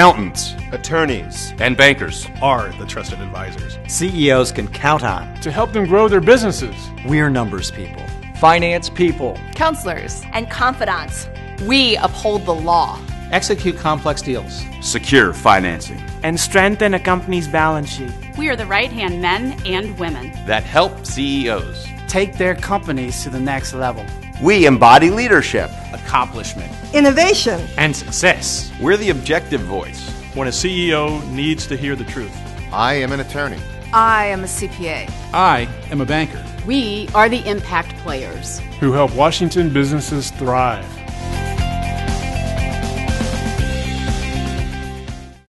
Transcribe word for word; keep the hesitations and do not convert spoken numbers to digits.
accountants, attorneys, and bankers are the trusted advisors C E Os can count on to help them grow their businesses. We're numbers people, finance people, counselors, and confidants. We uphold the law, execute complex deals, secure financing, and strengthen a company's balance sheet. We are the right-hand men and women that help C E Os take their companies to the next level. We embody leadership, accomplishment, innovation, and success. We're the objective voice when a C E O needs to hear the truth. I am an attorney. I am a C P A. I am a banker. We are the impact players who help Washington businesses thrive.